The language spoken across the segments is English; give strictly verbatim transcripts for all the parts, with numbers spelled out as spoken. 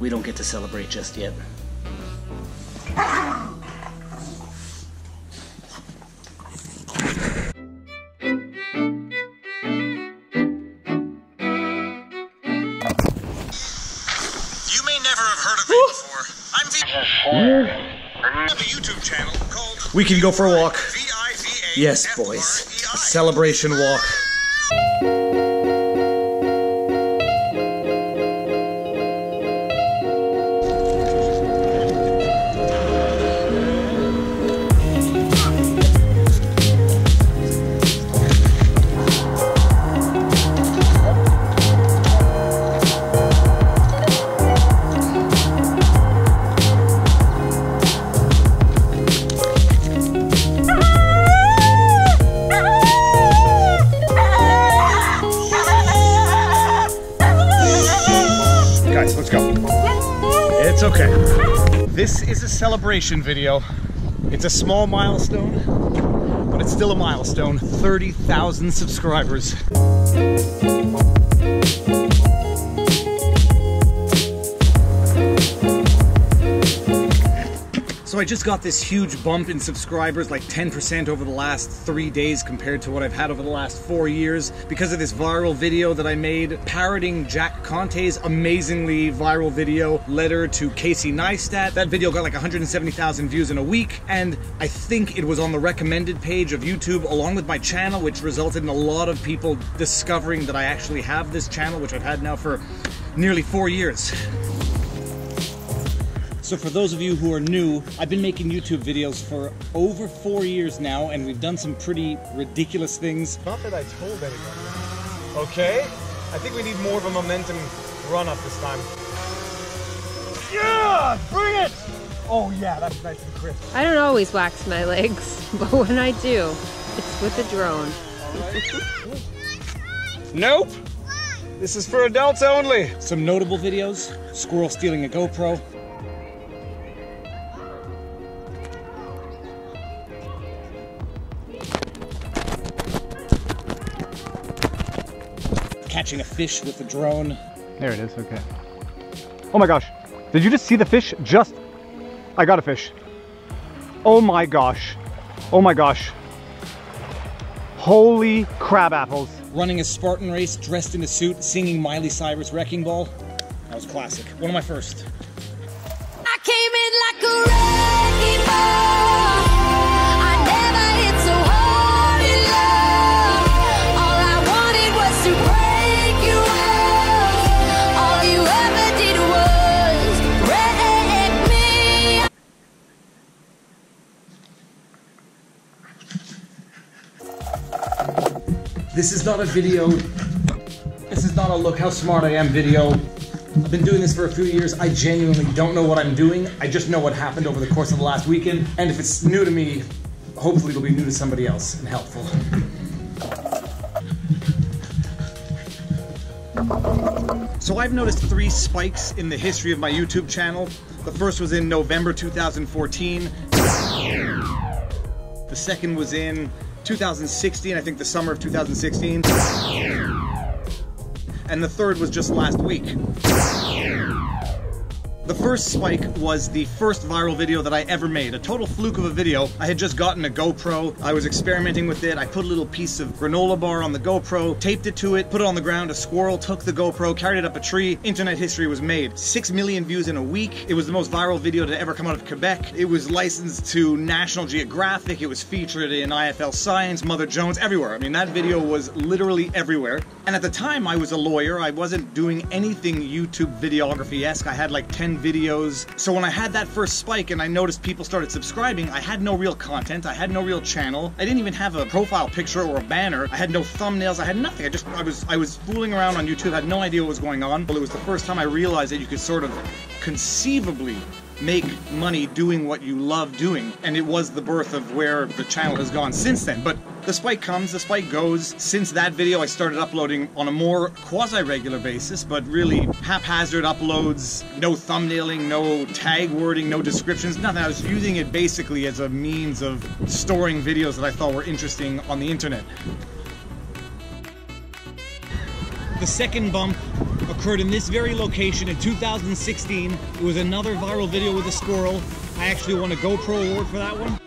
we don't get to celebrate just yet. We can go for a walk. Yes, boys. A celebration walk. It's okay. This is a celebration video. It's a small milestone, but it's still a milestone. thirty thousand subscribers. So I just got this huge bump in subscribers, like ten percent over the last three days compared to what I've had over the last four years because of this viral video that I made parroting Jack Conte's amazingly viral video, Letter to Casey Neistat. That video got like one hundred seventy thousand views in a week, and I think it was on the recommended page of YouTube along with my channel, which resulted in a lot of people discovering that I actually have this channel, which I've had now for nearly four years. So for those of you who are new, I've been making YouTube videos for over four years now, and we've done some pretty ridiculous things. Not that I told anybody. Okay? I think we need more of a momentum run-up this time. Yeah! Bring it! Oh yeah, that's nice and crisp. I don't always wax my legs, but when I do, it's with a drone. Alright. Nope! This is for adults only! Some notable videos, squirrel stealing a GoPro. Catching a fish with a drone. There it is, okay. Oh my gosh. Did you just see the fish? Just, I got a fish. Oh my gosh. Oh my gosh. Holy crab apples. Running a Spartan race, dressed in a suit, singing Miley Cyrus Wrecking Ball. That was classic. One of my first. I came in like a wrecking ball. I never hit so hard in love. All I wanted was to break. This is not a video, this is not a look how smart I am video. I've been doing this for a few years, I genuinely don't know what I'm doing, I just know what happened over the course of the last weekend, and if it's new to me, hopefully it'll be new to somebody else and helpful. So I've noticed three spikes in the history of my YouTube channel. The first was in November two thousand fourteen, the second was in two thousand sixteen, I think the summer of two thousand sixteen. And the third was just last week. The first spike was the first viral video that I ever made, a total fluke of a video. I had just gotten a GoPro, I was experimenting with it, I put a little piece of granola bar on the GoPro, taped it to it, put it on the ground, a squirrel took the GoPro, carried it up a tree, internet history was made. Six million views in a week, it was the most viral video to ever come out of Quebec, it was licensed to National Geographic, it was featured in I F L Science, Mother Jones, everywhere. I mean, that video was literally everywhere. And at the time I was a lawyer, I wasn't doing anything YouTube videography-esque, I had like ten videos. So when I had that first spike and I noticed people started subscribing, I had no real content, I had no real channel, I didn't even have a profile picture or a banner, I had no thumbnails, I had nothing. I just, I was, I was fooling around on YouTube, I had no idea what was going on. Well, it was the first time I realized that you could sort of conceivably make money doing what you love doing, and it was the birth of where the channel has gone since then. But the spike comes, the spike goes. Since that video I started uploading on a more quasi-regular basis, but really haphazard uploads, no thumbnailing, no tag wording, no descriptions, nothing. I was using it basically as a means of storing videos that I thought were interesting on the internet. The second bump occurred in this very location in two thousand sixteen. It was another viral video with a squirrel. I actually won a GoPro award for that one.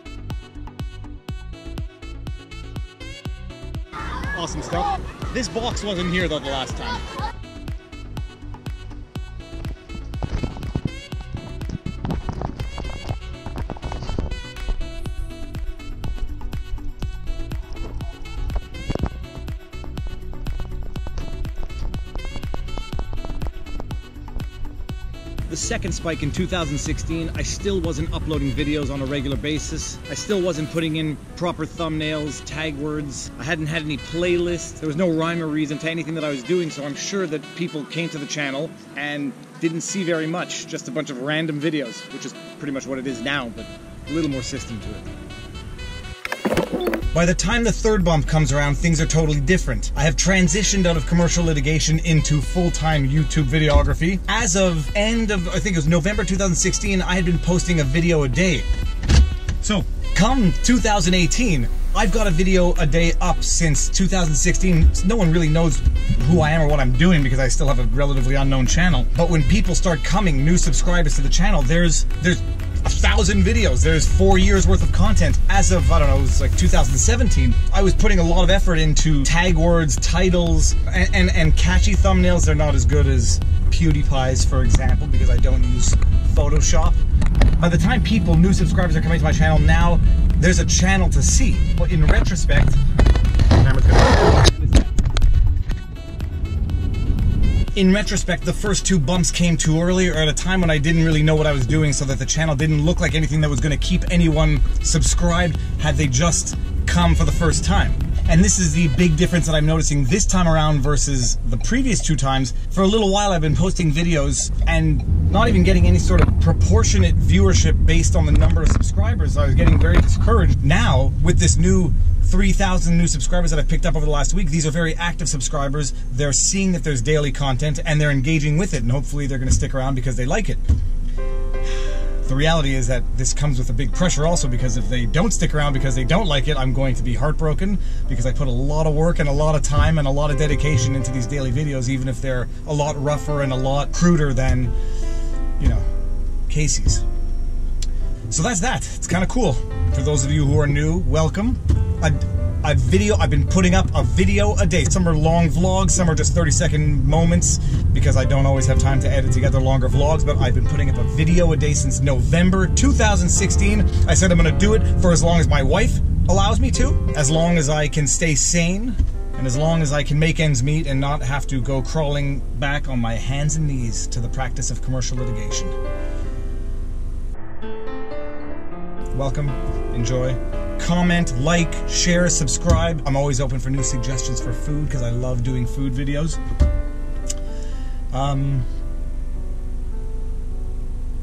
Awesome stuff. This box wasn't here though the last time. The second spike in two thousand sixteen, I still wasn't uploading videos on a regular basis. I still wasn't putting in proper thumbnails, tag words. I hadn't had any playlists. There was no rhyme or reason to anything that I was doing, so I'm sure that people came to the channel and didn't see very much, just a bunch of random videos, which is pretty much what it is now, but a little more system to it. By the time the third bump comes around, things are totally different. I have transitioned out of commercial litigation into full-time YouTube videography. As of end of, I think it was November two thousand sixteen, I had been posting a video a day. So come two thousand eighteen, I've got a video a day up since two thousand sixteen. No one really knows who I am or what I'm doing because I still have a relatively unknown channel. But when people start coming, new subscribers to the channel, there's, there's, a thousand videos, there's four years worth of content. As of, I don't know, it was like two thousand seventeen, I was putting a lot of effort into tag words, titles, and, and, and catchy thumbnails. They're not as good as PewDiePie's, for example, because I don't use Photoshop. By the time people, new subscribers are coming to my channel now, there's a channel to see. But in retrospect, camera's gonna... In retrospect, the first two bumps came too early or at a time when I didn't really know what I was doing, so that the channel didn't look like anything that was going to keep anyone subscribed had they just come for the first time. And this is the big difference that I'm noticing this time around versus the previous two times. For a little while I've been posting videos and not even getting any sort of proportionate viewership based on the number of subscribers. I was getting very discouraged. Now, with this new three thousand new subscribers that I've picked up over the last week, these are very active subscribers. They're seeing that there's daily content and they're engaging with it, and hopefully they're going to stick around because they like it. The reality is that this comes with a big pressure also, because if they don't stick around because they don't like it, I'm going to be heartbroken, because I put a lot of work and a lot of time and a lot of dedication into these daily videos, even if they're a lot rougher and a lot cruder than, you know, Casey's. So that's that. It's kind of cool. For those of you who are new, welcome. I, I video, I've been putting up a video a day. Some are long vlogs, some are just thirty second moments, because I don't always have time to edit together longer vlogs, but I've been putting up a video a day since November two thousand sixteen. I said I'm gonna do it for as long as my wife allows me to, as long as I can stay sane, and as long as I can make ends meet and not have to go crawling back on my hands and knees to the practice of commercial litigation. Welcome, enjoy. Comment, like, share, subscribe. I'm always open for new suggestions for food because I love doing food videos. Um,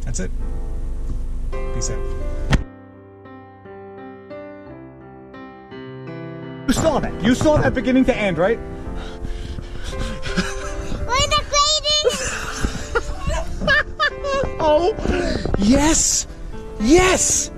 that's it. Peace out. You saw that. You saw that beginning to end, right? We're the greatest. Oh, yes, yes.